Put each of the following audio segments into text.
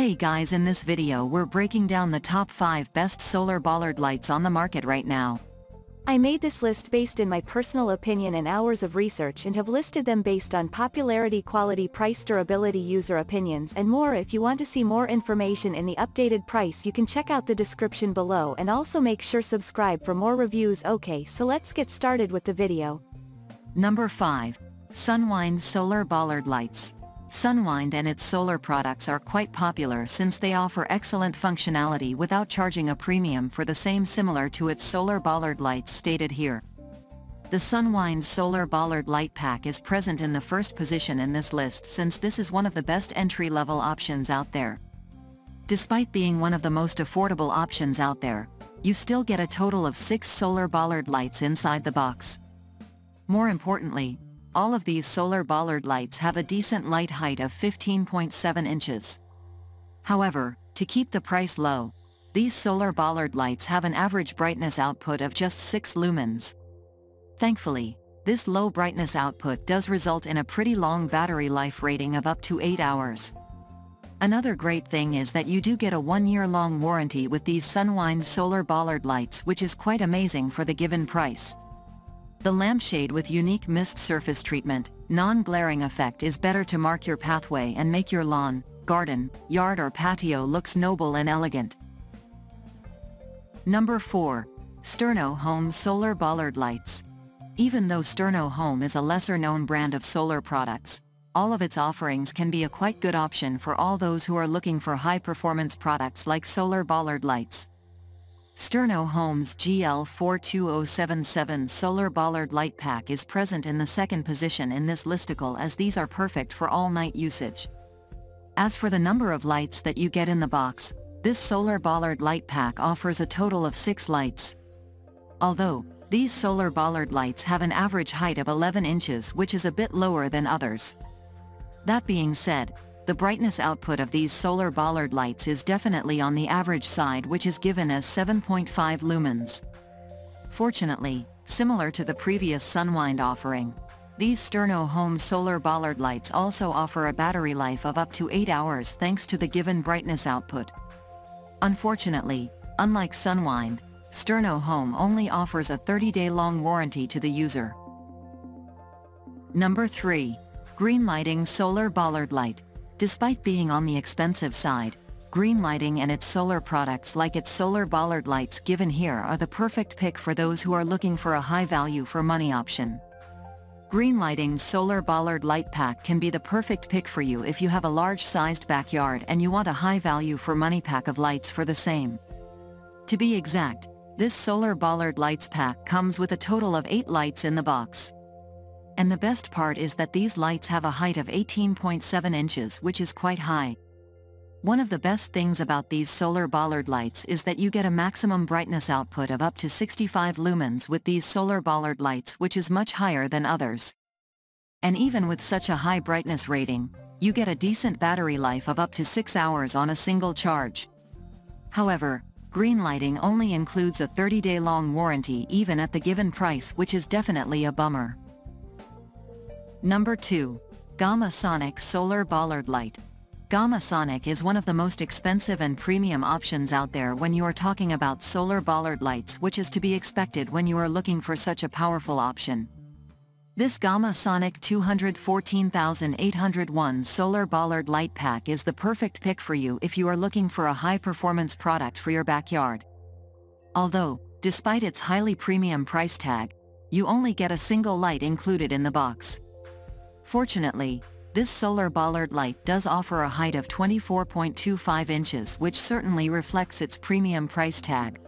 Hey guys, in this video we're breaking down the top 5 best solar bollard lights on the market right now. I made this list based in my personal opinion and hours of research, and have listed them based on popularity, quality, price, durability, user opinions and more. If you want to see more information in the updated price, you can check out the description below, and also make sure subscribe for more reviews. Okay, so let's get started with the video. Number 5. Sunwind Solar Bollard Lights. Sunwind and its solar products are quite popular since they offer excellent functionality without charging a premium for the same, similar to its solar bollard lights stated here. The Sunwind Solar Bollard Light Pack is present in the first position in this list, since this is one of the best entry-level options out there. Despite being one of the most affordable options out there, you still get a total of 6 solar bollard lights inside the box. More importantly, all of these solar bollard lights have a decent light height of 15.7 inches. However, to keep the price low, these solar bollard lights have an average brightness output of just 6 lumens. Thankfully, this low brightness output does result in a pretty long battery life rating of up to 8 hours. Another great thing is that you do get a 1-year-long warranty with these Sunwind solar bollard lights, which is quite amazing for the given price. The lampshade with unique mist surface treatment, non-glaring effect is better to mark your pathway and make your lawn, garden, yard or patio looks noble and elegant. Number 4. Sterno Home Solar Bollard Lights. Even though Sterno Home is a lesser-known brand of solar products, all of its offerings can be a quite good option for all those who are looking for high-performance products like solar bollard lights. Sterno Home's GL42077 Solar Bollard Light Pack is present in the second position in this listicle, as these are perfect for all-night usage. As for the number of lights that you get in the box, this Solar Bollard Light Pack offers a total of 6 lights. Although, these solar bollard lights have an average height of 11 inches, which is a bit lower than others. That being said, the brightness output of these solar bollard lights is definitely on the average side, which is given as 7.5 lumens. Fortunately, similar to the previous Sunwind offering, these Sterno Home solar bollard lights also offer a battery life of up to 8 hours thanks to the given brightness output. Unfortunately, unlike Sunwind, Sterno Home only offers a 30-day-long warranty to the user. Number 3. GreenLighting Solar Bollard Light. Despite being on the expensive side, GreenLighting and its solar products like its solar bollard lights given here are the perfect pick for those who are looking for a high value for money option. GreenLighting's solar bollard light pack can be the perfect pick for you if you have a large sized backyard and you want a high value for money pack of lights for the same. To be exact, this solar bollard lights pack comes with a total of 8 lights in the box. And the best part is that these lights have a height of 18.7 inches, which is quite high. One of the best things about these solar bollard lights is that you get a maximum brightness output of up to 65 lumens with these solar bollard lights, which is much higher than others. And even with such a high brightness rating, you get a decent battery life of up to 6 hours on a single charge. However, GreenLighting only includes a 30-day-long warranty even at the given price, which is definitely a bummer. Number 2. GAMA SONIC Solar Bollard Light. GAMA SONIC is one of the most expensive and premium options out there when you are talking about solar bollard lights, which is to be expected when you are looking for such a powerful option. This GAMA SONIC 214801 Solar Bollard Light Pack is the perfect pick for you if you are looking for a high-performance product for your backyard. Although, despite its highly premium price tag, you only get a single light included in the box. Fortunately, this solar bollard light does offer a height of 24.25 inches, which certainly reflects its premium price tag.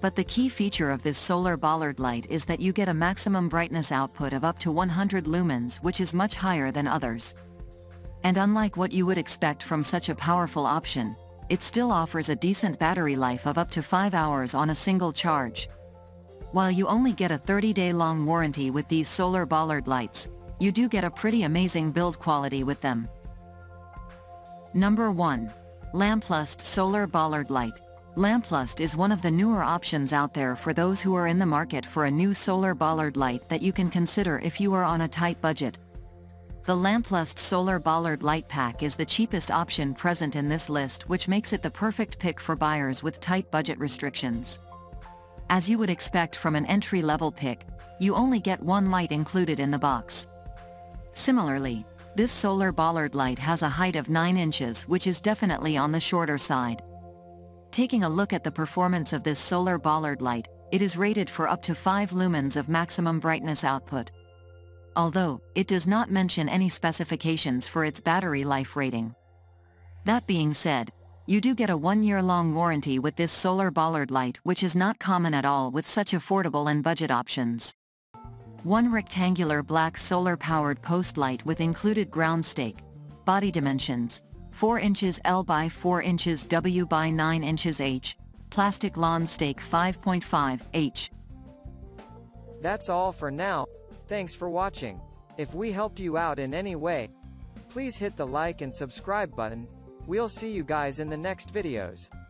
But the key feature of this solar bollard light is that you get a maximum brightness output of up to 100 lumens, which is much higher than others. And unlike what you would expect from such a powerful option, it still offers a decent battery life of up to 5 hours on a single charge. While you only get a 30-day-long warranty with these solar bollard lights, you do get a pretty amazing build quality with them. Number 1. Lamplust Solar Bollard Light. Lamplust is one of the newer options out there for those who are in the market for a new solar bollard light that you can consider if you are on a tight budget. The Lamplust Solar Bollard Light Pack is the cheapest option present in this list, which makes it the perfect pick for buyers with tight budget restrictions. As you would expect from an entry-level pick, you only get one light included in the box. Similarly, this solar bollard light has a height of 9 inches, which is definitely on the shorter side. Taking a look at the performance of this solar bollard light, it is rated for up to 5 lumens of maximum brightness output. Although, it does not mention any specifications for its battery life rating. That being said, you do get a 1-year-long warranty with this solar bollard light, which is not common at all with such affordable and budget options. One rectangular black solar-powered post light with included ground stake. Body dimensions: 4 inches L by 4 inches W by 9 inches H. Plastic lawn stake 5.5 H. That's all for now. Thanks for watching. If we helped you out in any way, please hit the like and subscribe button. We'll see you guys in the next videos.